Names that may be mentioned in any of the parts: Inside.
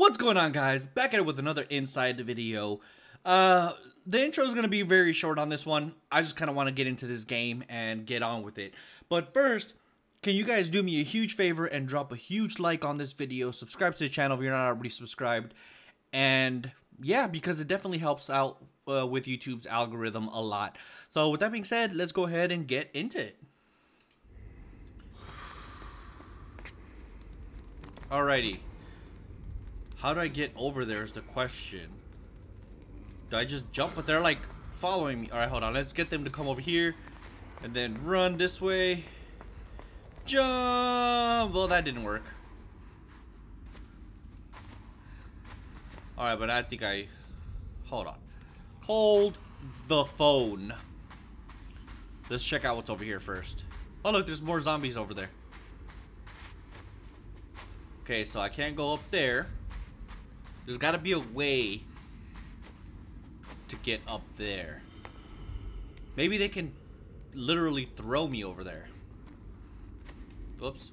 What's going on, guys? Back at it with another Inside video. The intro is going to be very short on this one. I just kind of want to get into this game and get on with it. But first, can you guys do me a huge favor and drop a huge like on this video? Subscribe to the channel if you're not already subscribed. And yeah, because it definitely helps out with YouTube's algorithm a lot. So with that being said, let's go ahead and get into it. Alrighty. How do I get over there is the question. Do I just jump? But they're like following me. Alright, hold on. Let's get them to come over here. And then run this way. Jump! Well, that didn't work. Alright, but I think I... Hold on. Hold the phone. Let's check out what's over here first. Oh, look. There's more zombies over there. Okay, so I can't go up there. There's gotta be a way to get up there. Maybe they can literally throw me over there. Oops.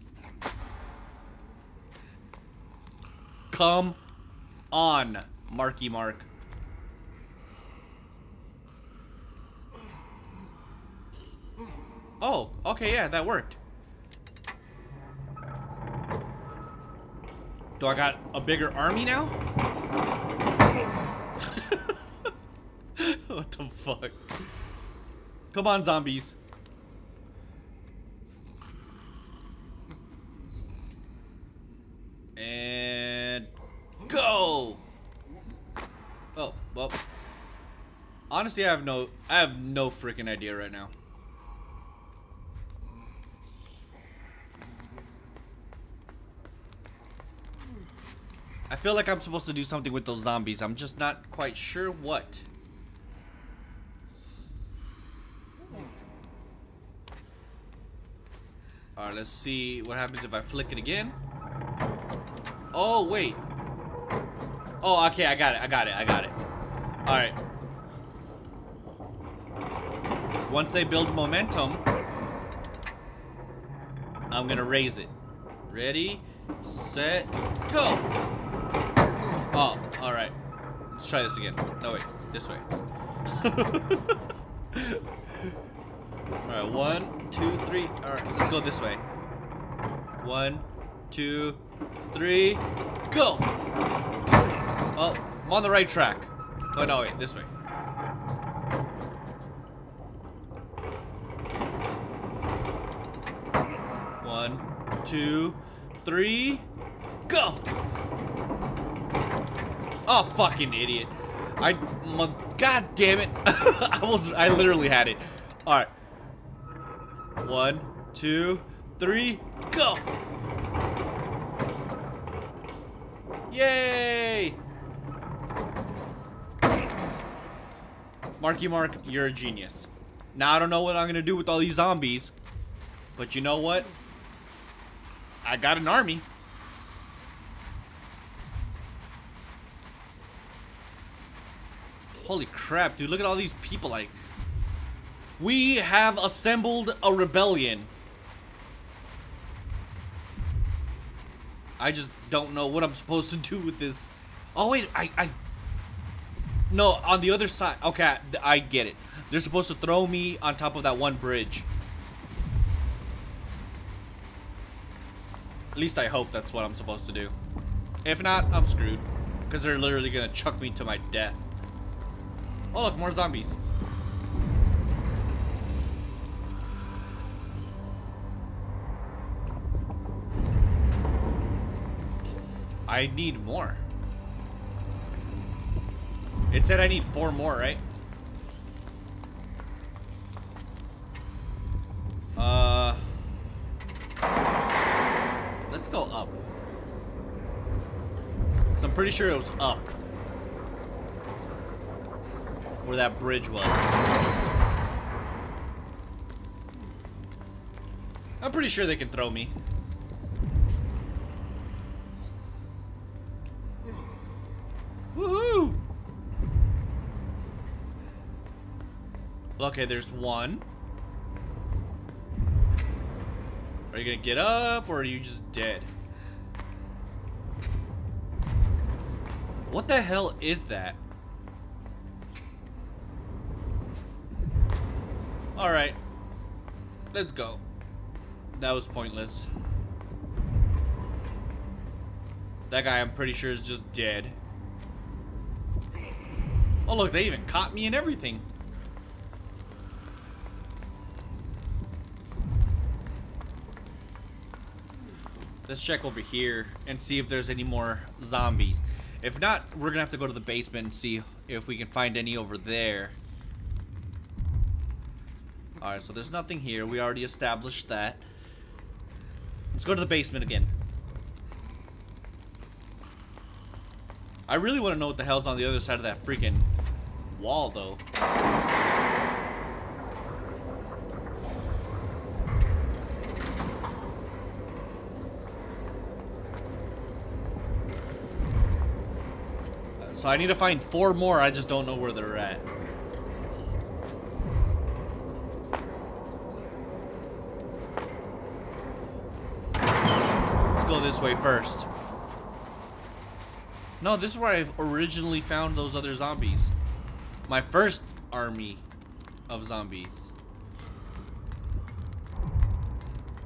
Come on, Marky Mark. Oh, okay, yeah, that worked. Do I got a bigger army now? What the fuck? Come on, zombies. And go. Oh, well. Honestly, I have no freaking idea right now. I feel like I'm supposed to do something with those zombies. I'm just not quite sure what. Alright, let's see what happens if I flick it again. Oh, wait. Oh, okay, I got it. Alright. Once they build momentum, I'm gonna raise it. Ready, set, go! Oh, alright. Let's try this again. No, wait. This way. Alright, 1, 2, 3. Alright, let's go this way. 1, 2, 3. Go! Oh, I'm on the right track. Oh, no, wait. This way. One, two, three, go! Oh, fucking idiot. God damn it. I literally had it. Alright. 1, 2, 3, go! Yay! Marky Mark, you're a genius. Now, I don't know what I'm gonna do with all these zombies, but you know what? I got an army. Holy crap, dude, look at all these people. Like, we have assembled a rebellion. I just don't know what I'm supposed to do with this. Oh, wait, No, on the other side. Okay, I get it. They're supposed to throw me on top of that one bridge. At least I hope that's what I'm supposed to do. If not, I'm screwed. Because they're literally going to chuck me to my death. Oh, look, more zombies. I need more. It said I need 4 more, right? Let's go up. Because I'm pretty sure it was up where that bridge was. I'm pretty sure they can throw me. Woohoo! Okay, there's one. Are you gonna get up or are you just dead? What the hell is that? Alright. Let's go. That was pointless. That guy, I'm pretty sure, is just dead. Oh, look, they even caught me and everything. Let's check over here and see if there's any more zombies. If not, we're gonna have to go to the basement and see if we can find any over there. Alright, so there's nothing here. We already established that. Let's go to the basement again. I really want to know what the hell's on the other side of that freaking wall, though. So I need to find 4 more. I just don't know where they're at. Let's go this way first. No, this is where I've originally found those other zombies. My first army of zombies.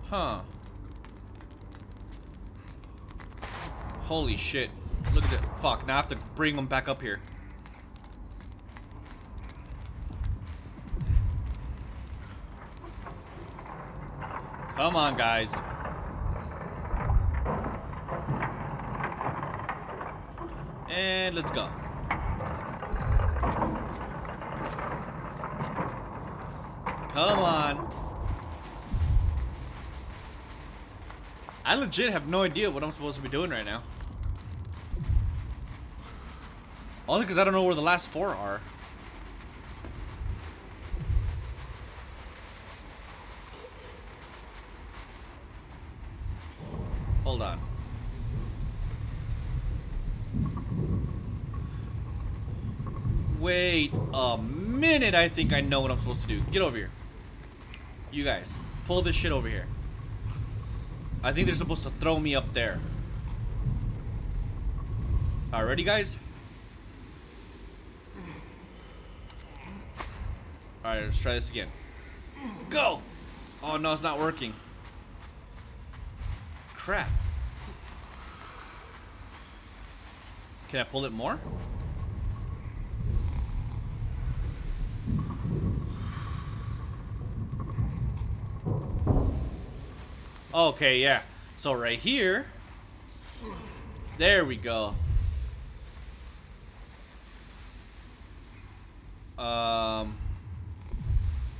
Huh. Holy shit. Look at that. Fuck, now I have to bring them back up here. Come on, guys. And let's go. Come on. I legit have no idea what I'm supposed to be doing right now. Only because I don't know where the last 4 are. Hold on. Wait a minute, I think I know what I'm supposed to do. Get over here. You guys, pull this shit over here. I think they're supposed to throw me up there. All ready, guys? All right, let's try this again. Go! Oh, no, it's not working. Crap. Can I pull it more? Okay, yeah. So right here. There we go.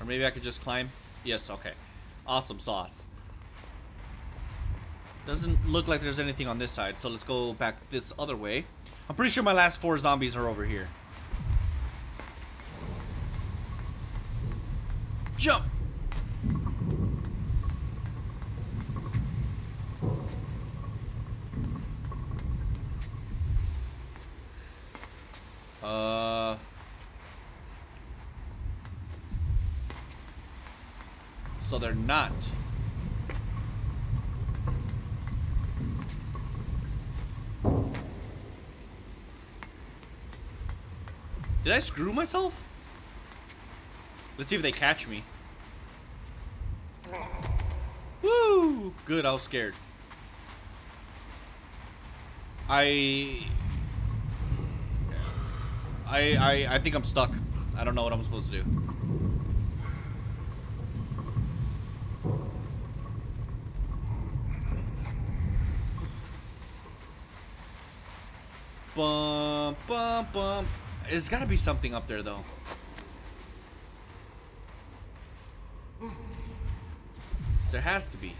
Or maybe I could just climb. Yes, okay. Awesome sauce. Doesn't look like there's anything on this side, so let's go back this other way. I'm pretty sure my last 4 zombies are over here. Jump! So they're not. Did I screw myself? Let's see if they catch me. Woo! Good, I was scared. I think I'm stuck. I don't know what I'm supposed to do. Bum, bum, bum. There's gotta be something up there, though. There has to be.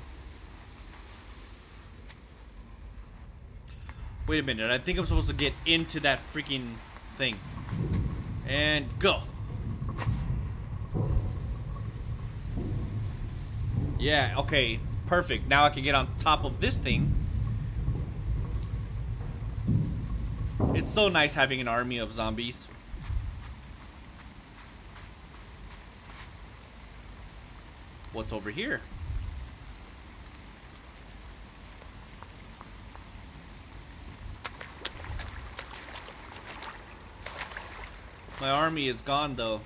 Wait a minute. I think I'm supposed to get into that freaking thing. And go. Yeah, okay. Perfect. Now I can get on top of this thing. It's so nice having an army of zombies. What's over here? My army is gone, though.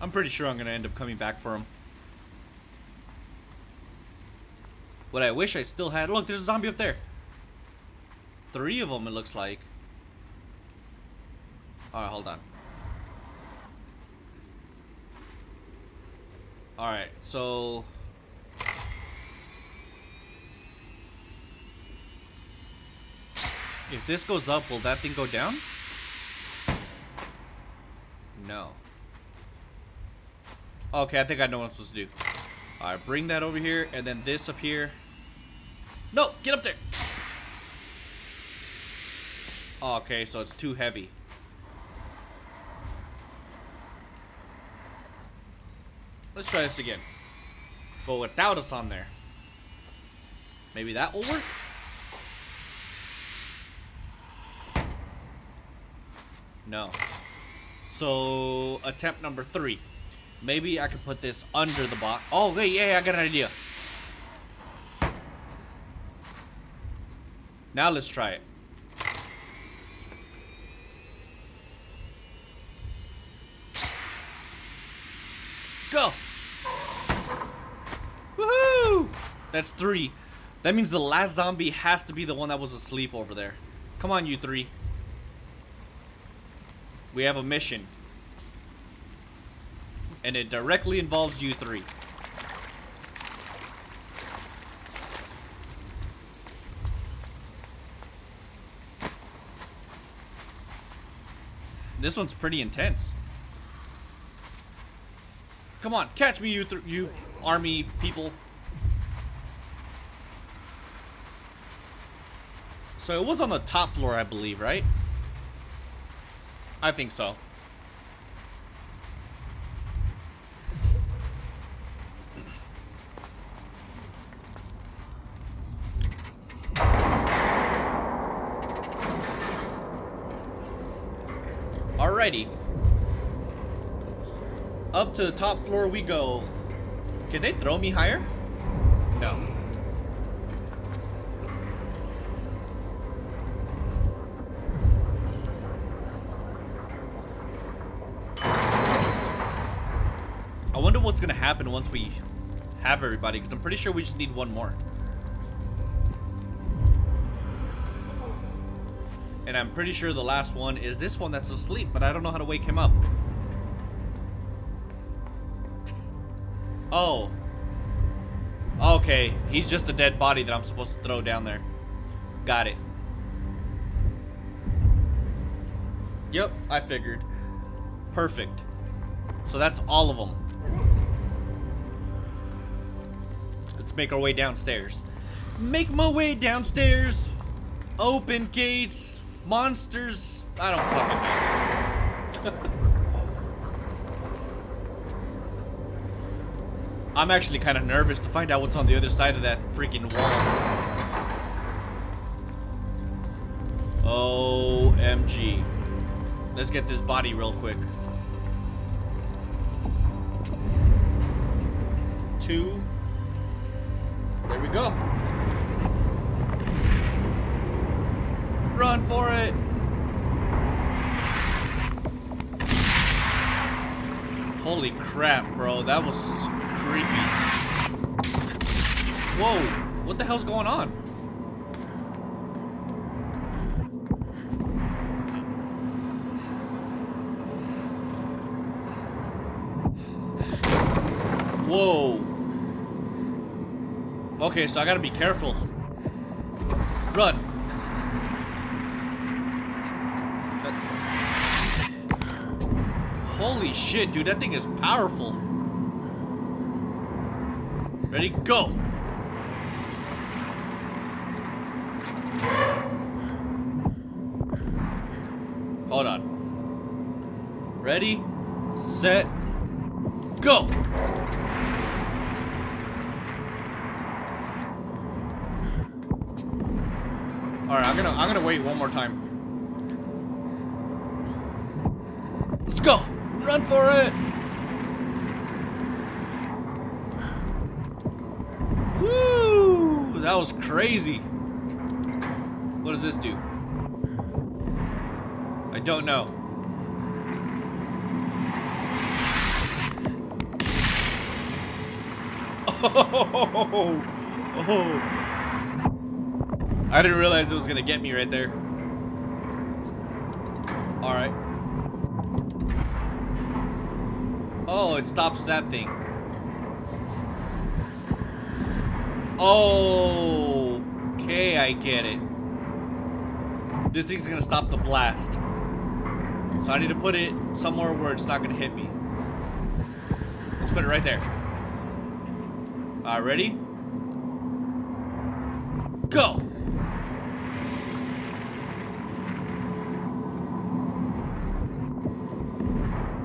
I'm pretty sure I'm gonna end up coming back for him. What I wish I still had... Look, there's a zombie up there. 3 of them, it looks like. Alright, hold on. Alright, so... If this goes up, will that thing go down? No. Okay, I think I know what I'm supposed to do. Alright, bring that over here, and then this up here. No! Get up there! Okay, so it's too heavy. Let's try this again. But without us on there. Maybe that will work? No. So, attempt number 3. Maybe I could put this under the box. Oh, wait, yeah, I got an idea. Now let's try it. Go! Woohoo! That's 3. That means the last zombie has to be the one that was asleep over there. Come on, you 3. We have a mission. And it directly involves you 3. This one's pretty intense. Come on, catch me, you army people. So it was on the top floor, I believe, right? I think so. Alrighty. Up to the top floor we go. Can they throw me higher? No. I wonder what's gonna happen once we have everybody, because I'm pretty sure we just need one more. And I'm pretty sure the last one is this one that's asleep, but I don't know how to wake him up. Oh. Okay, he's just a dead body that I'm supposed to throw down there. Got it. Yep, I figured. Perfect. So that's all of them. Let's make our way downstairs. Make my way downstairs. Open gates. Monsters. I don't fucking know. I'm actually kind of nervous to find out what's on the other side of that freaking wall. OMG. Let's get this body real quick. 2. There we go. Run for it. Holy crap, bro. That was... creepy. Whoa, what the hell's going on? Whoa. Okay, so I gotta be careful. Run. Holy shit, dude, that thing is powerful. Ready, go! Hold on. Ready, set, go! Alright, I'm gonna wait one more time. Let's go! Run for it! That was crazy. What does this do? I don't know. Oh. I didn't realize it was gonna get me right there. Alright. Oh, it stops that thing. Oh, okay, I get it. This thing's gonna stop the blast. So I need to put it somewhere where it's not gonna hit me. Let's put it right there. Alright, ready? Go!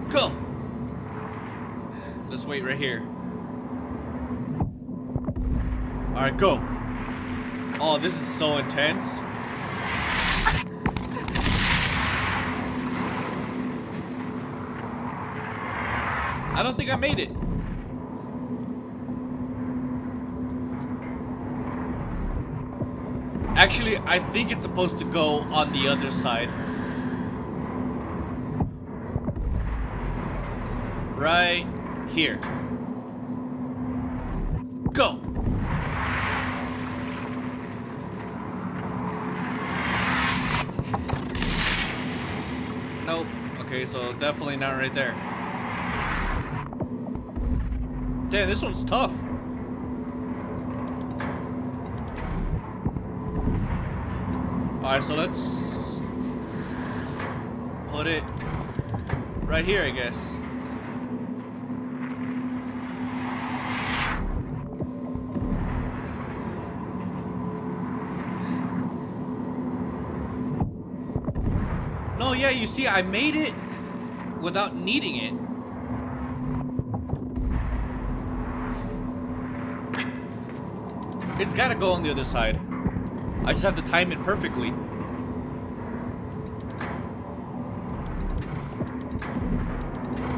Go! Let's wait right here. Alright, go! Oh, this is so intense. I don't think I made it. Actually, I think it's supposed to go on the other side. Right here. Go! Nope. Okay, so definitely not right there. Damn, this one's tough. Alright, so let's put it right here, I guess. No, yeah, you see, I made it without needing it. It's gotta go on the other side. I just have to time it perfectly.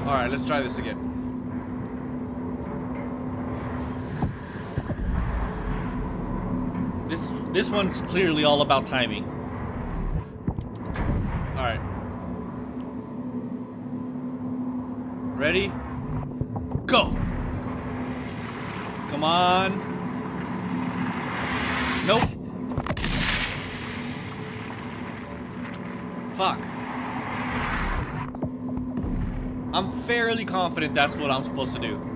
Alright, let's try this again. This one's clearly all about timing. Alright. Ready? Go! Come on! Nope. Fuck. I'm fairly confident that's what I'm supposed to do.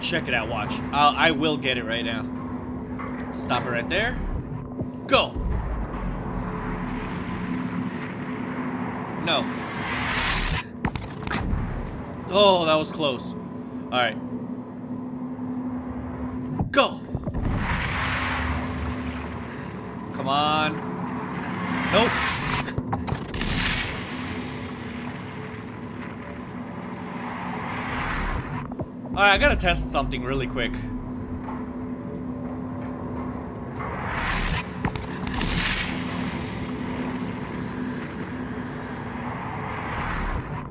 Check it out, watch. I will get it right now. Stop it right there. Go! No. Oh, that was close. All right. Go. Come on. Nope. All right, I gotta test something really quick.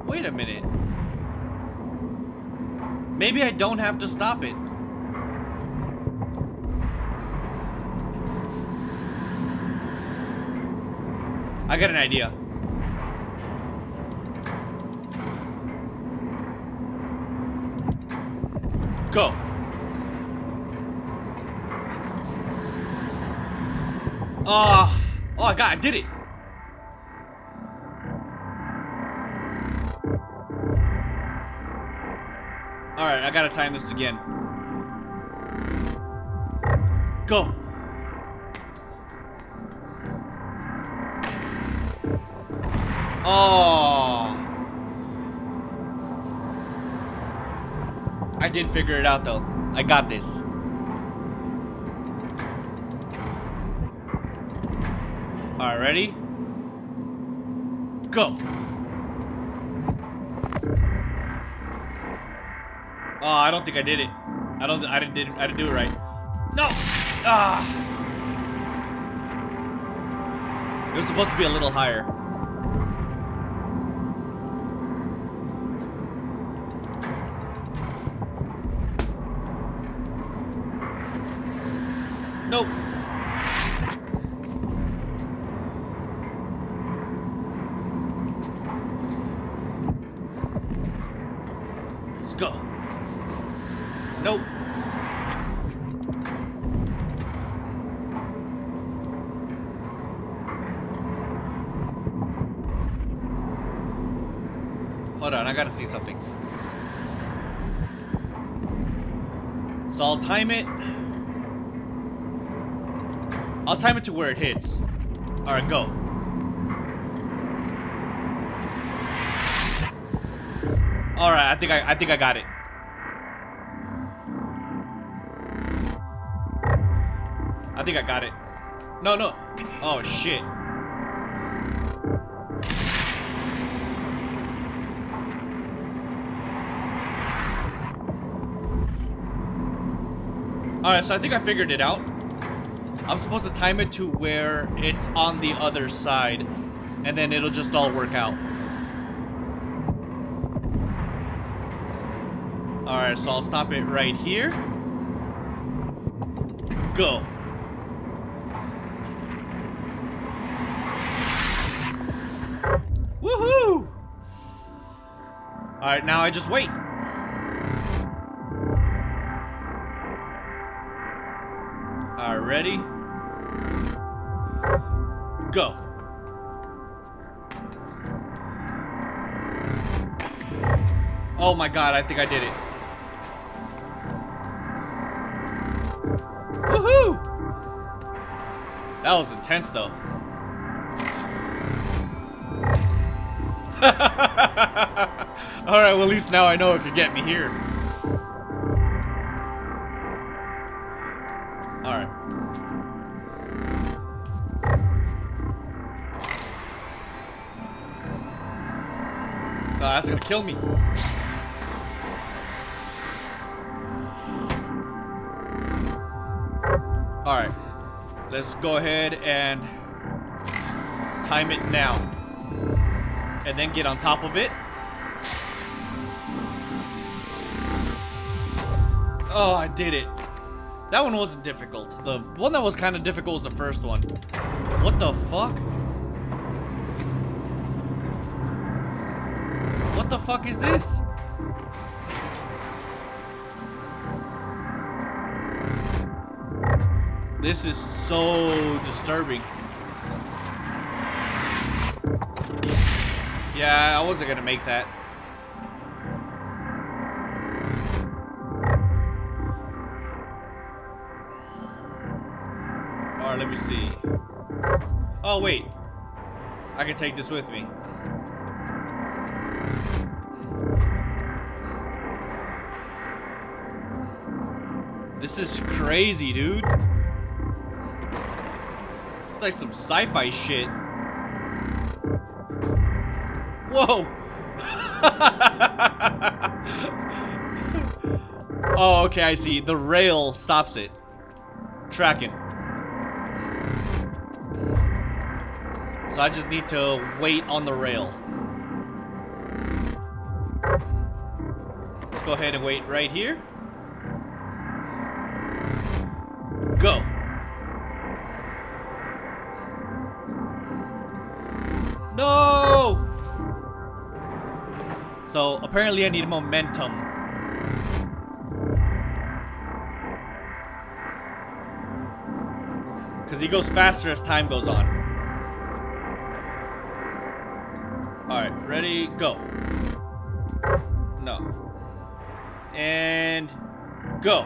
Wait a minute. Maybe I don't have to stop it. I got an idea. Go. Oh, God, I did it. Alright, I gotta time this again. Go! Oh! I did figure it out though. I got this. Alright, ready? Go! Oh, I don't think I did it. I didn't do it right. No! Ah! It was supposed to be a little higher. Nope. Nope. Hold on, I gotta see something. So I'll time it. I'll time it to where it hits. Alright, go. Alright, I think I got it. I think I got it. No, no. Oh shit. Alright, so I think I figured it out. I'm supposed to time it to where it's on the other side, and then it'll just all work out. Alright, so I'll stop it right here. Go. Woohoo! Alright, now I just wait. Alright, ready? Go. Oh my god, I think I did it. Woohoo! That was intense though. Alright, well at least now I know it could get me here. Alright. Oh, that's gonna kill me. Alright. Let's go ahead and time it now. And then get on top of it. Oh, I did it. That one wasn't difficult. The one that was kind of difficult was the first one. What the fuck? What the fuck is this? This is so disturbing. Yeah, I wasn't gonna make that. Let me see. Oh wait, I can take this with me. This is crazy, dude. It's like some sci-fi shit. Whoa. Oh, okay, I see. The rail stops it. Tracking. So I just need to wait on the rail. Let's go ahead and wait right here. Go. No! So apparently I need momentum. Because he goes faster as time goes on. Alright, ready, go. No. And go.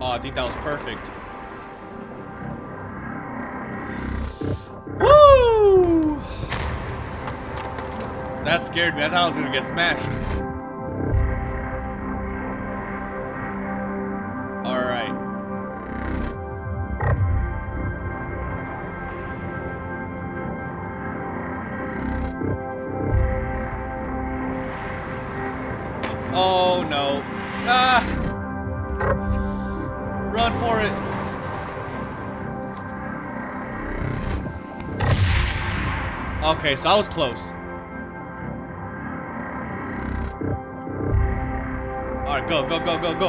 Oh, I think that was perfect. Woo! That scared me. I thought I was gonna get smashed. Alright. Oh no. Ah! Run for it. Okay, so I was close. Alright, go, go, go, go, go.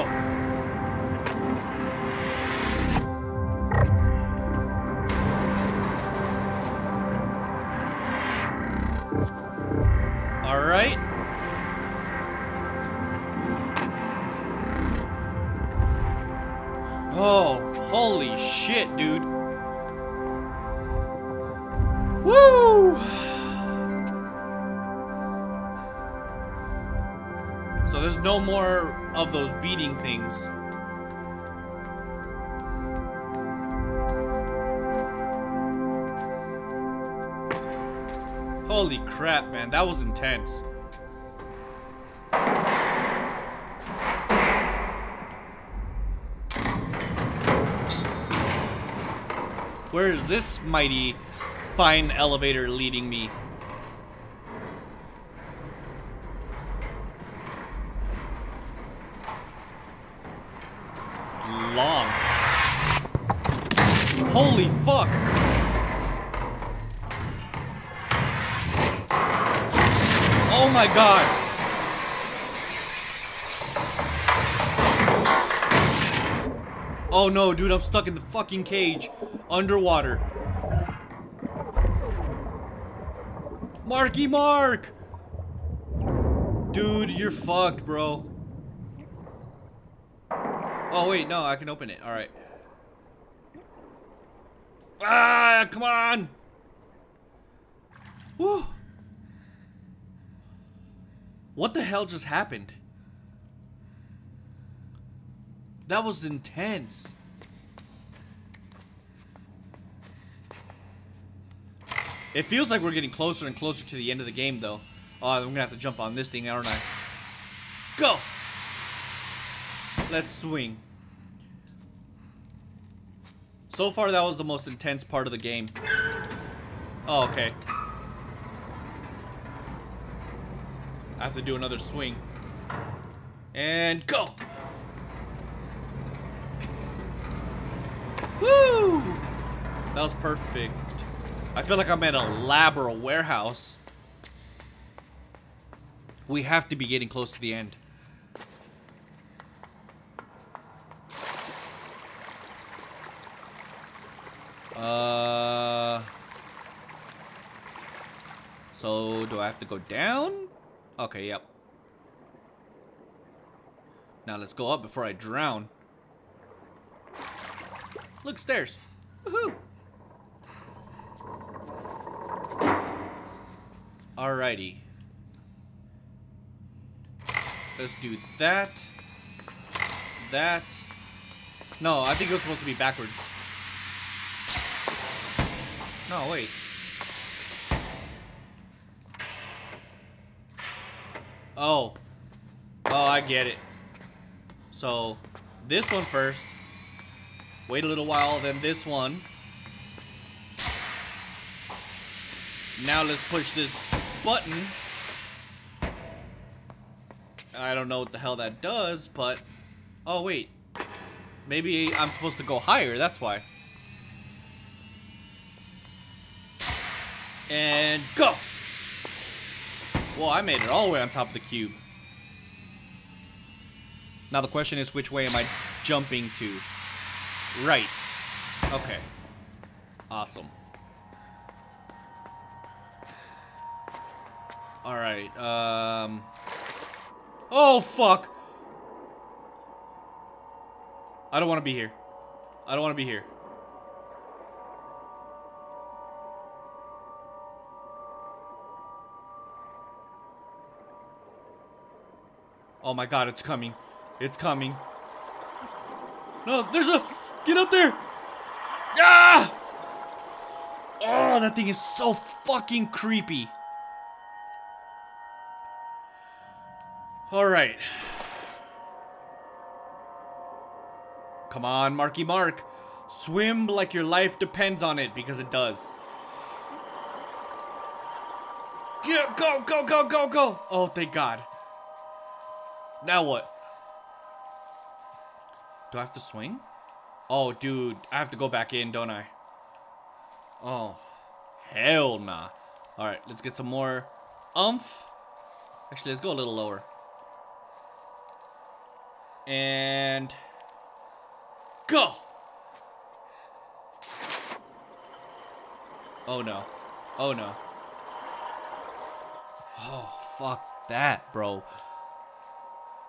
Alright. Oh, holy shit, dude. Woo! So there's no more of those beating things. Holy crap, man, that was intense. Where is this mighty fine elevator leading me? It's long. Holy fuck! Oh my god! Oh no, dude, I'm stuck in the fucking cage. Underwater. Marky Mark! Dude, you're fucked, bro. Oh, wait, no, I can open it. Alright. Ah, come on! Whew. What the hell just happened? That was intense. It feels like we're getting closer and closer to the end of the game, though. Oh, I'm gonna have to jump on this thing, aren't I? Go! Let's swing. So far, that was the most intense part of the game. Oh, okay. I have to do another swing. And go! Woo! That was perfect. I feel like I'm at a lab or a warehouse. We have to be getting close to the end. So do I have to go down? Okay, yep. Now let's go up before I drown. Look, stairs. Woohoo! Alrighty. Let's do that. That. No, I think it was supposed to be backwards. No, wait. Oh. Oh, I get it. So, this one first. Wait a little while, then this one. Now let's push this button. I don't know what the hell that does, but oh wait, maybe I'm supposed to go higher. That's why. And go. Well, I made it all the way on top of the cube. Now the question is, which way am I jumping to? Right. Okay. Awesome. All right, oh, fuck. I don't want to be here. I don't want to be here. Oh, my God, it's coming. It's coming. No, there's a... Get up there. Ah! Oh, that thing is so fucking creepy. Alright. Come on, Marky Mark. Swim like your life depends on it, because it does. Go, go, go, go, go! Oh, thank God. Now what? Do I have to swing? Oh, dude. I have to go back in, don't I? Oh. Hell nah. Alright, let's get some more oomph. Actually, let's go a little lower. And go! Oh no. Oh no. Oh, fuck that, bro.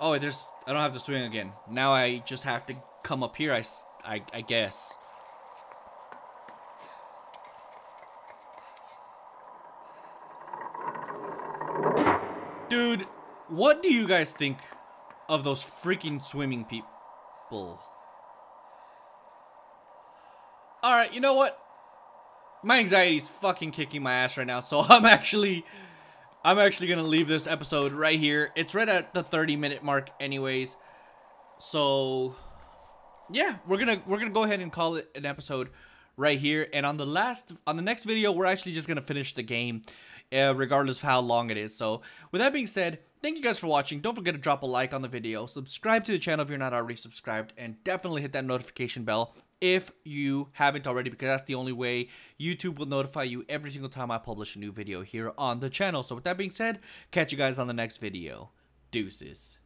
Oh, I don't have to swing again. Now I just have to come up here. I I guess. Dude, what do you guys think of those freaking swimming people? Alright, you know what? My anxiety's fucking kicking my ass right now, so I'm actually gonna leave this episode right here. It's right at the 30-minute mark anyways. So yeah, we're gonna go ahead and call it an episode right here. And on the next video, we're actually just gonna finish the game, regardless of how long it is. So with that being said, thank you guys for watching. Don't forget to drop a like on the video, subscribe to the channel if you're not already subscribed, and definitely hit that notification bell if you haven't already, because that's the only way YouTube will notify you every single time I publish a new video here on the channel. So with that being said, catch you guys on the next video. Deuces.